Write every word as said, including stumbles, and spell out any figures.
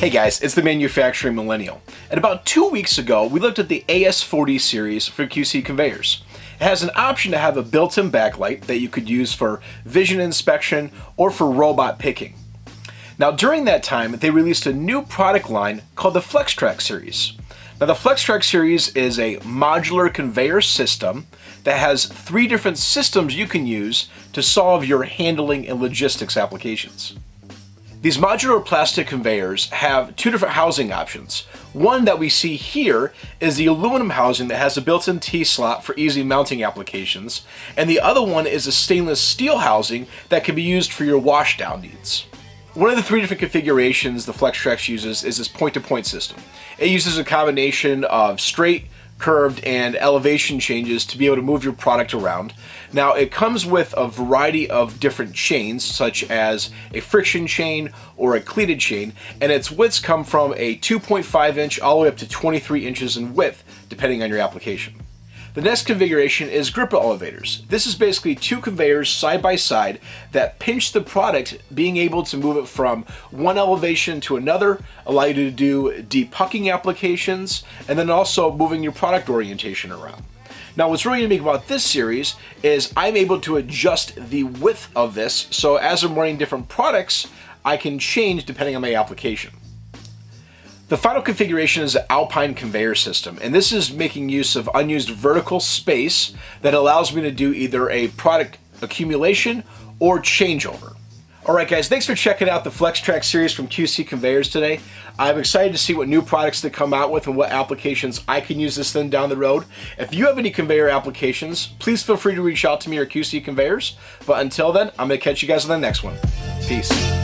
Hey guys, it's the Manufacturing Millennial, and about two weeks ago we looked at the A S forty series for Q C Conveyors. It has an option to have a built-in backlight that you could use for vision inspection or for robot picking. Now during that time they released a new product line called the FlexTrac series. Now the FlexTrac series is a modular conveyor system that has three different systems you can use to solve your handling and logistics applications. These modular plastic conveyors have two different housing options. One that we see here is the aluminum housing that has a built-in T-slot for easy mounting applications, and the other one is a stainless steel housing that can be used for your washdown needs. One of the three different configurations the FlexTrac uses is this point-to-point system. It uses a combination of straight, curved, and elevation changes to be able to move your product around. Now it comes with a variety of different chains, such as a friction chain or a cleated chain, and its widths come from a two point five inch all the way up to twenty-three inches in width, depending on your application. The next configuration is gripper elevators. This is basically two conveyors side by side that pinch the product, being able to move it from one elevation to another, allow you to do depucking applications, and then also moving your product orientation around. Now what's really unique about this series is I'm able to adjust the width of this, so as I'm running different products, I can change depending on my application. The final configuration is the Alpine conveyor system, and this is making use of unused vertical space that allows me to do either a product accumulation or changeover. Alright guys, thanks for checking out the FlexTrac series from Q C Conveyors today. I'm excited to see what new products they come out with and what applications I can use this thing down the road. If you have any conveyor applications, please feel free to reach out to me or Q C Conveyors. But until then, I'm going to catch you guys on the next one. Peace.